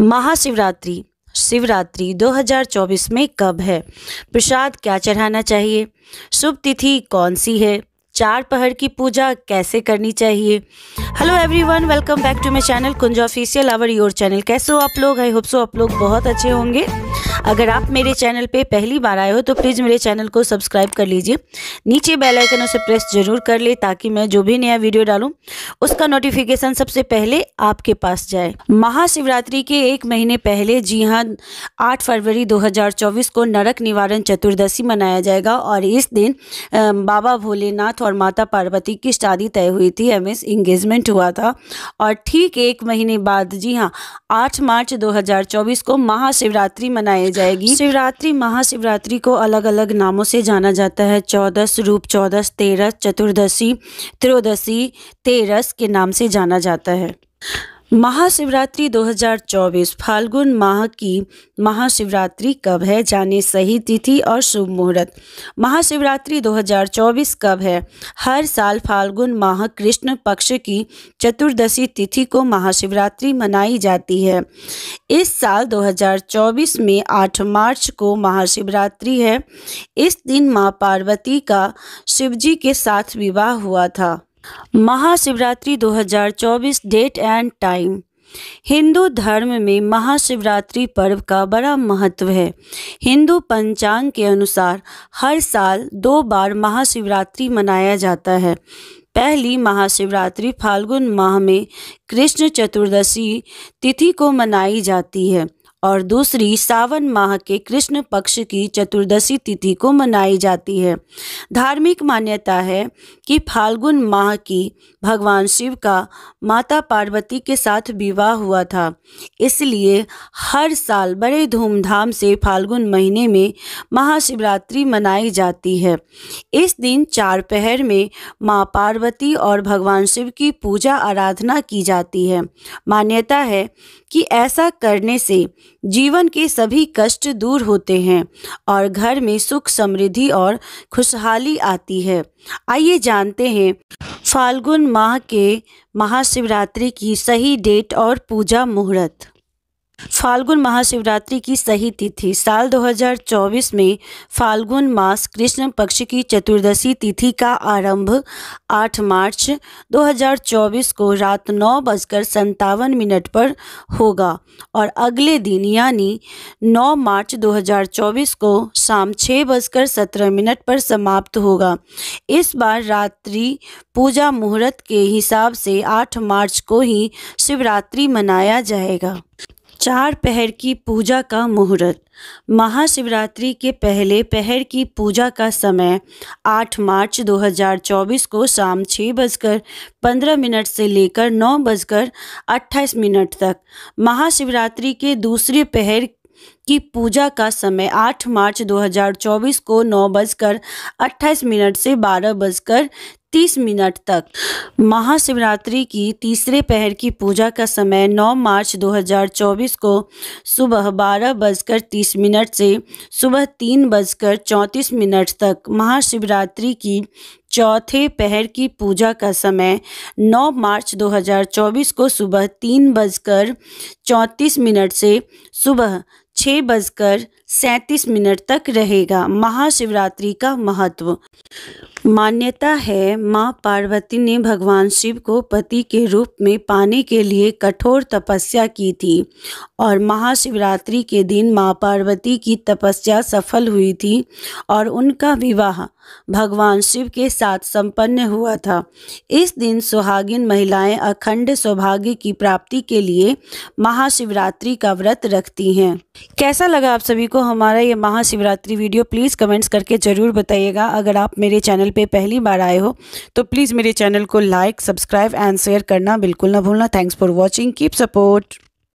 महाशिवरात्रि शिवरात्रि 2024 में कब है? प्रसाद क्या चढ़ाना चाहिए? शुभ तिथि कौन सी है? चार पहर की पूजा कैसे करनी चाहिए? Hello everyone, welcome back to my channel Kunj official, our your channel. कैसे हो आप लोग? आई होप सो आप लोग बहुत अच्छे होंगे। अगर आप मेरे चैनल पे पहली बार आए हो तो प्लीज़ मेरे चैनल को सब्सक्राइब कर लीजिए, नीचे बेल आइकन उसे प्रेस जरूर कर ले ताकि मैं जो भी नया वीडियो डालूं उसका नोटिफिकेशन सबसे पहले आपके पास जाए। महाशिवरात्रि के एक महीने पहले, जी हाँ, 8 फरवरी 2024 को नरक निवारण चतुर्दशी मनाया जाएगा और इस दिन बाबा भोलेनाथ और माता पार्वती की शादी तय हुई थी, एमएस इंगेजमेंट हुआ था। और ठीक एक महीने बाद, जी हाँ, 8 मार्च 2024 को महाशिवरात्रि मनाई जाएगी। शिवरात्रि महाशिवरात्रि को अलग अलग नामों से जाना जाता है। चौदस, रूप चौदस, तेरस, चतुर्दशी, त्रयोदशी, तेरस के नाम से जाना जाता है। महाशिवरात्रि 2024 फाल्गुन माह की महाशिवरात्रि कब है? जाने सही तिथि और शुभ मुहूर्त। महाशिवरात्रि 2024 कब है? हर साल फाल्गुन माह कृष्ण पक्ष की चतुर्दशी तिथि को महाशिवरात्रि मनाई जाती है। इस साल 2024 में 8 मार्च को महाशिवरात्रि है। इस दिन मां पार्वती का शिवजी के साथ विवाह हुआ था। Mahashivratri 2024 date and time. Hindu धर्म में महाशिवरात्रि पर्व का बड़ा महत्व है। हिंदू पंचांग के अनुसार हर साल 2 बार महाशिवरात्रि मनाया जाता है। पहली महाशिवरात्रि फाल्गुन माह में कृष्ण चतुर्दशी तिथि को मनाई जाती है और दूसरी सावन माह के कृष्ण पक्ष की चतुर्दशी तिथि को मनाई जाती है। धार्मिक मान्यता है कि फाल्गुन माह की भगवान शिव का माता पार्वती के साथ विवाह हुआ था, इसलिए हर साल बड़े धूमधाम से फाल्गुन महीने में महाशिवरात्रि मनाई जाती है। इस दिन चार पहर में मां पार्वती और भगवान शिव की पूजा आराधना की जाती है। मान्यता है कि ऐसा करने से जीवन के सभी कष्ट दूर होते हैं और घर में सुख, समृद्धि और खुशहाली आती है। आइए जानते हैं फाल्गुन माह के महाशिवरात्रि की सही डेट और पूजा मुहूर्त। फाल्गुन महाशिवरात्रि की सही तिथि। साल 2024 में फाल्गुन मास कृष्ण पक्ष की चतुर्दशी तिथि का आरंभ 8 मार्च 2024 को रात 9:57 पर होगा और अगले दिन यानी 9 मार्च 2024 को शाम 6:17 पर समाप्त होगा। इस बार रात्रि पूजा मुहूर्त के हिसाब से 8 मार्च को ही शिवरात्रि मनाया जाएगा। चार पहर की पूजा का मुहूर्त। महाशिवरात्रि के पहले पहर की पूजा का समय 8 मार्च 2024 को शाम 6:15 से लेकर 9:28 तक। महाशिवरात्रि के दूसरे पहर की पूजा का समय 8 मार्च 2024 को 9:28 से 12:30 तक। महाशिवरात्रि की तीसरे पहर की पूजा का समय 9 मार्च 2024 को सुबह 12:30 से सुबह 3:34 तक। महाशिवरात्रि की चौथे पहर की पूजा का समय 9 मार्च 2024 को सुबह 3:34 से सुबह 6:37 तक रहेगा। महाशिवरात्रि का महत्व। मान्यता है मां पार्वती ने भगवान शिव को पति के रूप में पाने के लिए कठोर तपस्या की थी और महाशिवरात्रि के दिन मां पार्वती की तपस्या सफल हुई थी और उनका विवाह भगवान शिव के साथ संपन्न हुआ था। इस दिन सुहागिन महिलाएं अखंड सौभाग्य की प्राप्ति के लिए महाशिवरात्रि का व्रत रखती हैं। कैसा लगा आप सभी को हमारा ये महाशिवरात्रि वीडियो? प्लीज़ कमेंट्स करके ज़रूर बताइएगा। अगर आप मेरे चैनल पे पहली बार आए हो तो प्लीज़ मेरे चैनल को लाइक, सब्सक्राइब एंड शेयर करना बिल्कुल ना भूलना। Thanks for watching, keep support.